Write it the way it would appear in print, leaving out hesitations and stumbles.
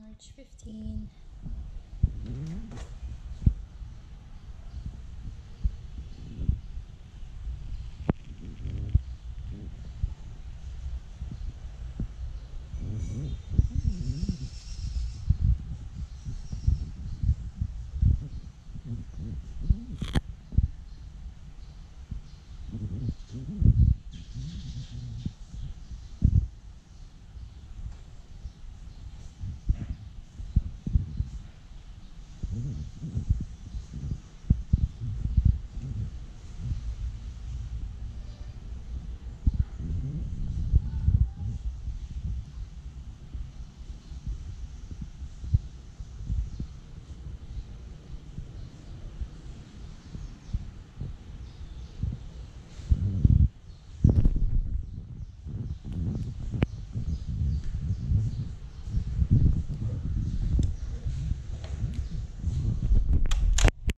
March 15.